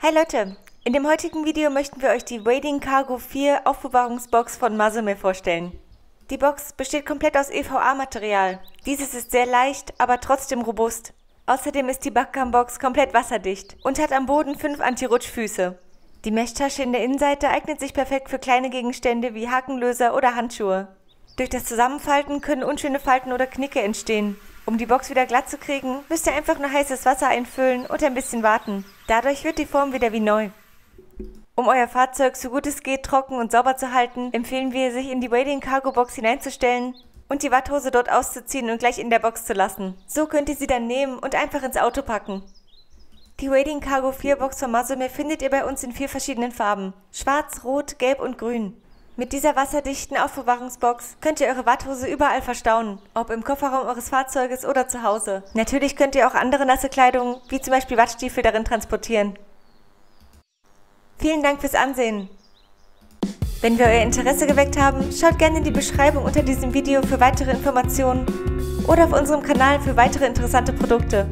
Hi Leute, in dem heutigen Video möchten wir euch die Wading Cargo IV Aufbewahrungsbox von Mazume vorstellen. Die Box besteht komplett aus EVA-Material. Dieses ist sehr leicht, aber trotzdem robust. Außerdem ist die Bakkan-Box komplett wasserdicht und hat am Boden 5 Anti-Rutschfüße. Die Meshtasche in der Innenseite eignet sich perfekt für kleine Gegenstände wie Hakenlöser oder Handschuhe. Durch das Zusammenfalten können unschöne Falten oder Knicke entstehen. Um die Box wieder glatt zu kriegen, müsst ihr einfach nur heißes Wasser einfüllen und ein bisschen warten. Dadurch wird die Form wieder wie neu. Um euer Fahrzeug so gut es geht trocken und sauber zu halten, empfehlen wir, sich in die Wading Cargo Box hineinzustellen und die Watthose dort auszuziehen und gleich in der Box zu lassen. So könnt ihr sie dann nehmen und einfach ins Auto packen. Die Wading Cargo 4 Box von Mazume findet ihr bei uns in 4 verschiedenen Farben: Schwarz, Rot, Gelb und Grün. Mit dieser wasserdichten Aufbewahrungsbox könnt ihr eure Watthose überall verstauen, ob im Kofferraum eures Fahrzeuges oder zu Hause. Natürlich könnt ihr auch andere nasse Kleidung, wie zum Beispiel Wattstiefel, darin transportieren. Vielen Dank fürs Ansehen. Wenn wir euer Interesse geweckt haben, schaut gerne in die Beschreibung unter diesem Video für weitere Informationen oder auf unserem Kanal für weitere interessante Produkte.